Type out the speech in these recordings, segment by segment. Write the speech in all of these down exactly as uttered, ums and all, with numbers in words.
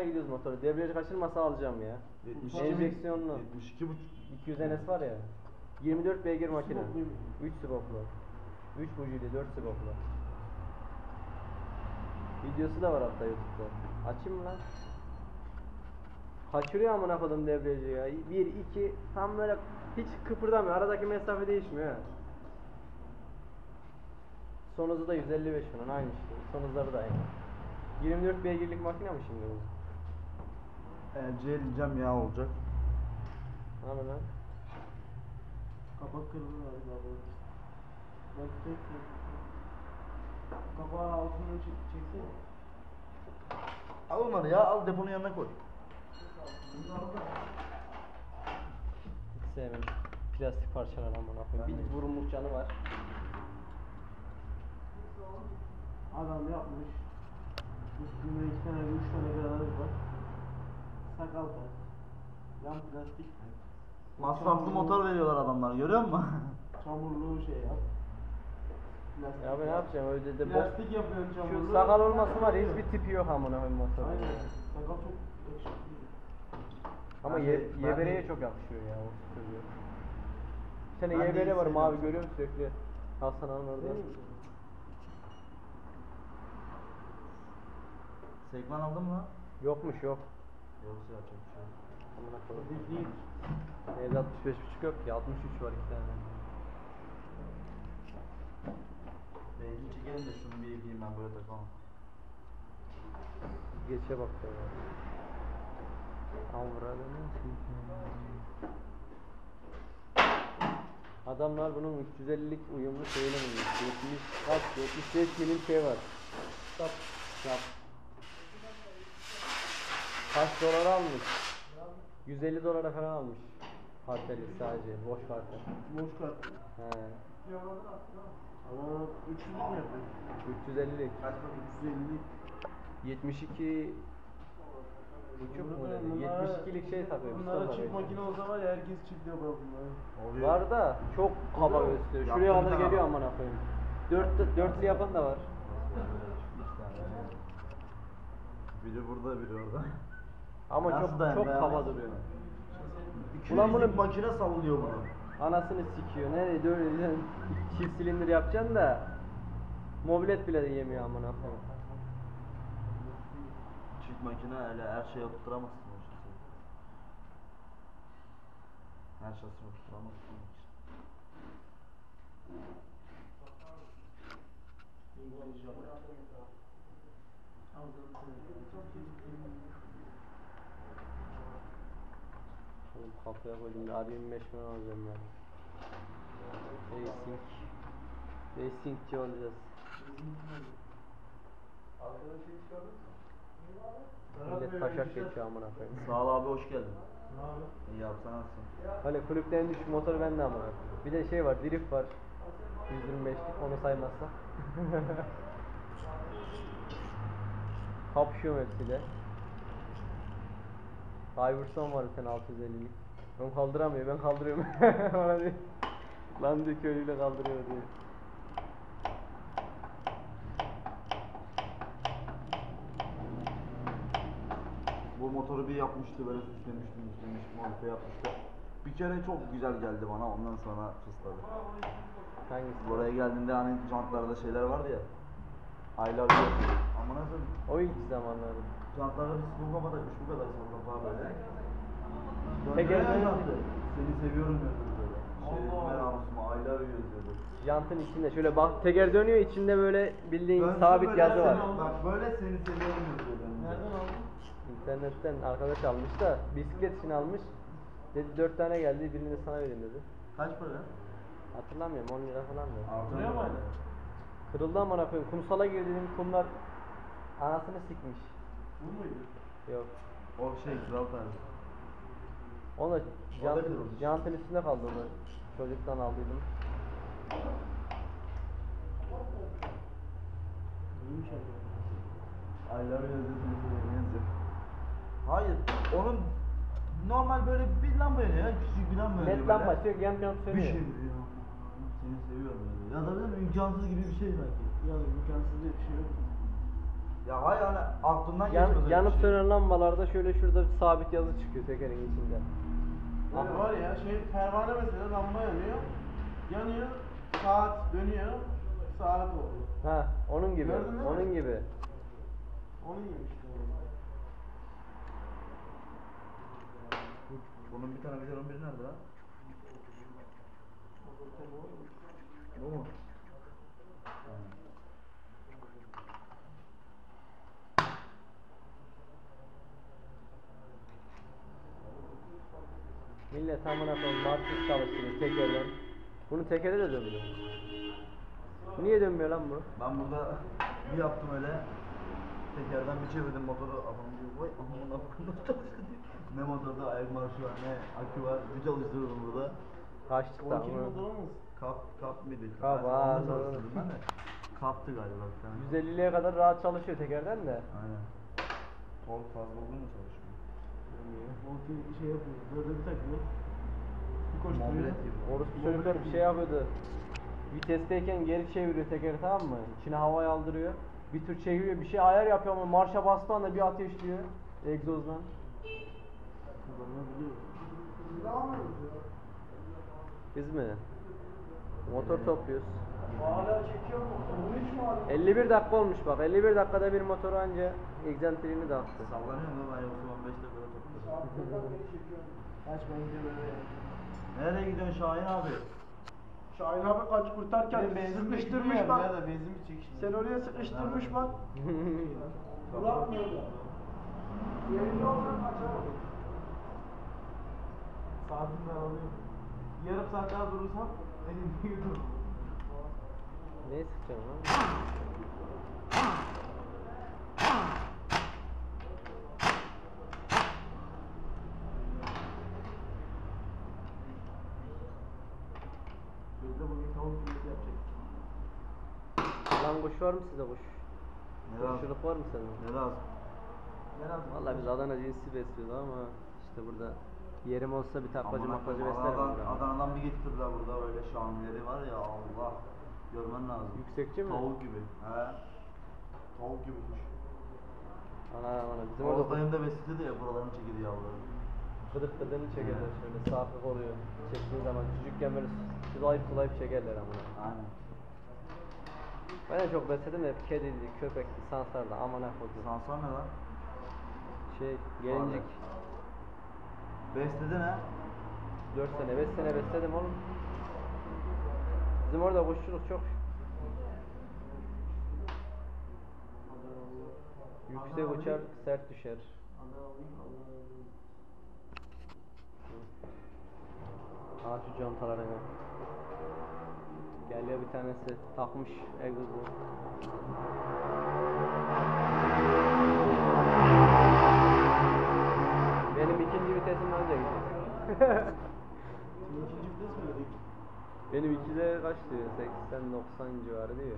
gidiyoruz motoru. Debriyajı kaçırmasa alacağım ya. Enjeksiyonlu. yetmiş iki buçuk. iki yüz N S var ya. yirmi dört beygir makine. üç stoplu. üç bujili, dört stoplu. Videosu da var hatta YouTube'da. Açayım mı lan? Kaçırıyor amına koydum debriyajı ya. bir iki tam böyle hiç kıpırdamıyor. Aradaki mesafe değişmiyor ha. Son hızı da yüz elli beş milyon aynı işte. Son hızları da aynı. yirmi dört beygirlik makine mi şimdi bu? Elciye eleceğim ya olacak. Ne yapayım lan? Kapak kırılır abi. Bak tek tek. Kapağı altından çeksene. Al onları ya, al deponun yanına koy. Hiç sevmem. Plastik parçalar amına koyayım. Bir vurumluk canı var. Adam yapmış. Üstünde iki tane, üç tane granaj var. Sakal da. Yan plastik de. Masraflı motor veriyorlar adamlar, görüyor musun? Çamurlu şey yap. Plastik ya ben ne yapacağım öyle de. Plastik bok yapıyorsun çamurlu. Şu sakal olması var, hiçbir tipi yok amına koyayım motor. Aynen. Sakal çok yakışıklı. Ama ye, yebereye çok yakışıyor ya o söylüyor. Bir tane yebere var mavi, görüyor musun sürekli? Hasan Hanım orada. Sekman aldın mı? Yokmuş yok. Yoksa yapacak bir şey. Amına koyayım. Evde altmış beş buçuk yok ki, altmış üç var iki tane. Belki çekelim de şunu bir yapayım ben böyle takalım. Geçe bak ya. Adamlar bunun üç yüz ellilik uyumlu şeyle mi? yetmiş beş milim şey var. Stop. Stop. Kaç dolar almış? yüz elli dolara falan almış. Karteli sadece, boş kartı. Boş kartı. He. Ama üç yüzlük mü yapıyor? üç yüz ellilik. Kaç üç yüz ellilik? yetmiş iki... Uçuk mu dedi? yetmiş ikilik şey takıyor. Bunlara çift makine olsa var ya, herkes çift yapar bunları. Var da çok kaba gösteriyor. Şuraya kadar geliyor aman afayım. Dört, dörtlü yapan da var. Biri burada, biri orada. Ama nasıl çok dayan, çok kaba duruyor. Ulan bunun makine savunuyor bunu. Anasını sikiyor. Nereye dönüyorsun? Çift silindir yapacaksın da mobilet bile de yemiyor amına koyayım. Çift makine öyle her şeyi oturtamazsın o şekilde. Her şeyi oturtamazsın. Oğlum kafaya koydum da abi yirmi beş milyon alacağım ben. Racing Racing'ci olacağız. Millet taşak geçiyor amına koyayım. Sağ ol abi, hoş geldin. İyi yapsan nasılsın? Hani kulüpten düşük motor bende amına. Bir de şey var, drift var. yüz yirmi beşlik, onu saymazsa. Kapışıyorum hepsiyle. Iverson var bir tane altı yüz ellilik. Onu kaldıramıyor, ben kaldırıyorum. Bana diyor. Lan diyor köylüyle kaldırıyor diyor. Bu motoru bir yapmıştı böyle, süslemişti, süslemişti, modifiye yapmıştı. Bir kere çok güzel geldi bana, ondan sonra fısladı. Hangisi? Buraya geldiğinde hani jantlarda şeyler vardı ya. Aylar diyor. Ama nasıl? O ilk zamanları. Jantlara bir smoke ama da şu kadar smoke böyle. Tekerleği yaptı. Seni seviyorum yazıyordu böyle. Şey, meramızıma aylar yazıyordu. Jantın içinde şöyle bak, teker dönüyor içinde böyle bildiğin ben sabit yazı var. Bak böyle seni seviyorum yazıyordu. Nereden aldın? İnternetten arkadaş almış da bisiklet için almış. Dedi dört tane geldi, birini de sana vereyim dedi. Kaç para? Hatırlamıyorum, on lira falan mı? Hatırlıyor musun? Kırıldı amına koyayım. Kumsala girdiğim kumlar anasını sikmiş. Bu muydu? Yok. O şey kral tarzı. Onu jantın üstünde kaldı onu. Çocuktan aldıydım. Neymiş abi? Aylar yazıyorsunuz. Hayır. Onun normal böyle bir lamba yanıyor ya. Küçük bir lamba yanıyor. Net lamba açıyor. Gem gem sönüyor. Bir şey diyor. Seni seviyorum. Ya da bir imkansız gibi bir şey sanki. Ya imkansız diye bir şey yok. Ya hayır hani aklından Yan, geçmez. Yanıp sönen şey. Lambalarda şöyle şurada sabit yazı çıkıyor tekerin içinde. Yani ah. Var ya şey pervane mesela lamba yanıyor. Yanıyor, saat dönüyor, saat oluyor. Ha, onun gibi. Onun gibi. Onun gibi işte. Onun bir tane güzel on bir nerede lan? O mu? Millet amına koyayım martı çalıştırıyor tekerden. Bunu tekere de dönmüyor. Niye dönmüyor lan bu? Ben burada bir yaptım öyle. Tekerden bir çevirdim motoru. Adam diyor vay aman Allah'ım çalıştı diyor. Ne motorda ayak marşı var ne akü var. Bir çalıştırdım burada. Kaçtık da ama. Kap, kap mıydı? Kap aaa. Kaptı galiba. yüz elli'ye kadar rahat çalışıyor tekerden de. Aynen. Tork fazla olur mu çalışıyor? Monty şey yapıyor, böyle bir takıyor. Bir koşturuyor. Orası çocuklar bir şey yapıyordu. Vitesteyken geri çeviriyor tekeri, tamam mı? İçine hava yaldırıyor. Bir tür çeviriyor, bir şey ayar yapıyor ama marşa bastığı anda bir ateşliyor egzozdan. Biz mi? Motor topluyoruz. Hala çekiyor motor. elli bir dakika olmuş bak. elli bir dakikada bir motoru anca egzantriğini dağıttı. Sallanıyor mu ben yoksa on beş dakikada topluyorum. Kaç ben gidiyorum eve. Nereye gidiyorsun Şahin abi? Şahin abi kaç kurtarken sıkıştırmış bak. Nerede benzin mi çekişti? Sen oraya sıkıştırmış nerede? Bak. Bırakmıyor da. Yerinde olan kaçar. Saatinden alıyorum. Yarım saat daha durursam elimde yürürüm. Neye sıkacağım lan? Gözde bugün tavuk yürüyüşü yapacak. Lan kuş var mı size kuş? Kuşçuluk var mı sende? Ne lazım? Valla biz Adana cinsi besliyoruz ama işte burada yerim olsa bir taklacı maklacı beslerim. Adana'dan bir getirdiler burada böyle şamileri var ya Allah. Görmen lazım. Yüksekçi mi? Tavuk gibi. He. Tavuk gibiymiş. Ana ana bizim orada dayım da besledi ya buralarını çekildi yavruları. Kıdık kıdığını çekerler şöyle saflık oluyor. Çektiği zaman küçükken böyle sulayıp sulayıp çekerler amına. Aynen. Ben de çok besledim hep kediydi, köpekti, sansardı amına koydu. Sansar ne lan? Şey gelincik. Besledin ha? dört sene beş sene besledim oğlum. Bizim orada kuşçuluk çok yüksek uçar, sert düşer. Aa şu contalara gel. Geliyor bir tanesi takmış egzozu. Benim ikinci vitesim önce gidiyor. İkinci vites mi dedik? Benim ikide kaç diyor? seksen doksan civarı diyor.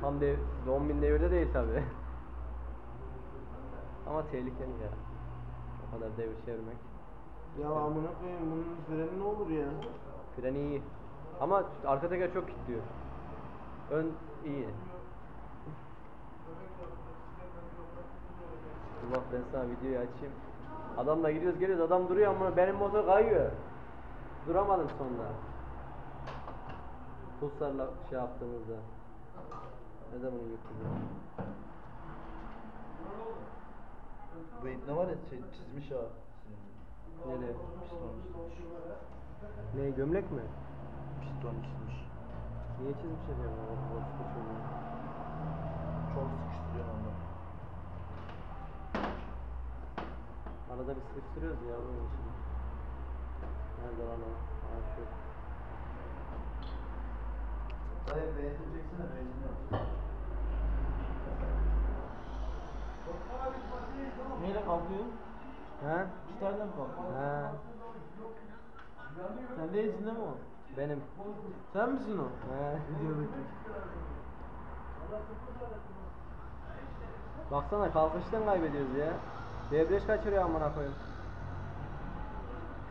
Tam dev, on bin devirde değil tabi. Ama tehlikeli ya. O kadar devir çevirmek. Ya amına koyayım bunun freni ne olur ya? Freni iyi. Ama arka teker çok kilitliyor. Ön iyi. Allah ben sana videoyu açayım. Adamla gidiyoruz geliyoruz adam duruyor ama benim motor kayıyor. Duramadım sonunda. Pulsarla şey yaptığımızda. Ne zaman yıkılıyor? Bu ipne var ya şey, çizmiş ha. Nereye? Piston çizmiş. Ne gömlek mi? Piston çizmiş. Niye çizmiş acaba? Çok sıkıştırıyor onda. Arada bir sıkıştırıyoruz ya bunun için. Nerede lan o? Aa şu. Dayı benzin çeksene benzin yok. Neyle kalkıyorsun? He? Gitarla mı kalkıyorsun? He. Sen de içinde mi o? Benim. Sen misin o? He. Videodaki. Baksana kalkıştan kaybediyoruz ya. Debreş kaçırıyor amına koyayım.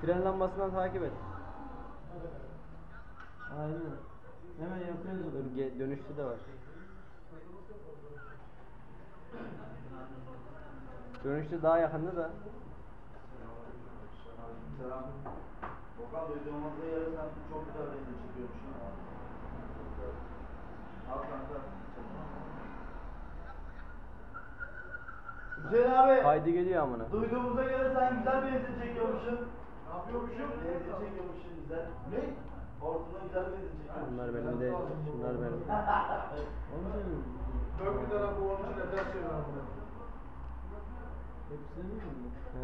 Fren lambasından takip et. Aynen. Hemen yapıyoruz. Dönüşü de var. Görünüşte daha yakında da. Vokal uygulamasına yararsan çok güzel renkli çıkıyormuş. Al kanka. Hüseyin abi. Haydi geliyor amına. Duyduğumuza göre sen güzel bir renkli çekiyormuşsun. Ne yapıyormuşum? Renkli çekiyormuşsun güzel. Ne? Ortada güzel bir renkli çekiyormuşsun. Bunlar benim de. Bunlar benim. Çok güzel abi. Onun için nefes çeviriyorum. Hepsini mi?